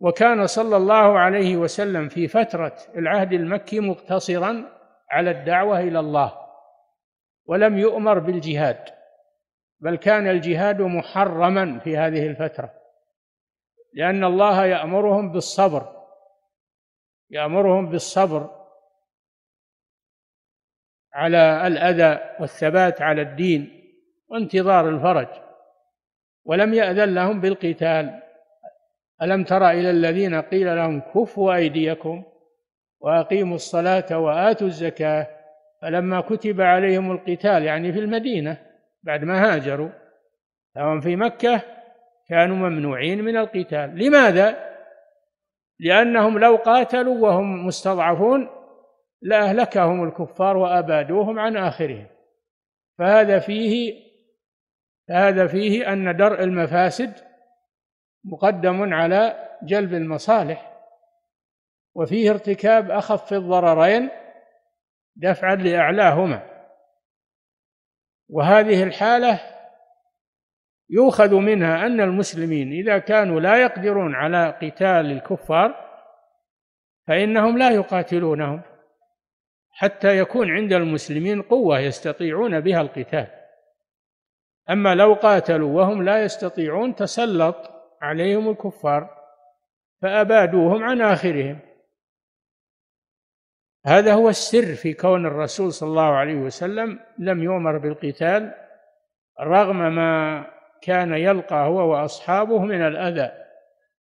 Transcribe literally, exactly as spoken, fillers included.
وكان صلى الله عليه وسلم في فترة العهد المكي مقتصرا على الدعوة إلى الله، ولم يؤمر بالجهاد، بل كان الجهاد محرما في هذه الفترة، لأن الله يأمرهم بالصبر، يأمرهم بالصبر على الأذى والثبات على الدين وانتظار الفرج، ولم يأذن لهم بالقتال. ألم تر إلى الذين قيل لهم كفوا أيديكم وأقيموا الصلاة وآتوا الزكاة فلما كتب عليهم القتال، يعني في المدينة بعد ما هاجروا، فهم في مكة كانوا ممنوعين من القتال. لماذا؟ لأنهم لو قاتلوا وهم مستضعفون لأهلكهم الكفار وأبادوهم عن آخرهم. فهذا فيه فهذا فيه أن درء المفاسد مقدم على جلب المصالح، وفيه ارتكاب أخف الضررين دفعا لأعلاهما. وهذه الحالة يؤخذ منها أن المسلمين إذا كانوا لا يقدرون على قتال الكفار فإنهم لا يقاتلونهم حتى يكون عند المسلمين قوة يستطيعون بها القتال. أما لو قاتلوا وهم لا يستطيعون تسلط عليهم الكفار فأبادوهم عن آخرهم. هذا هو السر في كون الرسول صلى الله عليه وسلم لم يؤمر بالقتال رغم ما كان يلقى هو وأصحابه من الأذى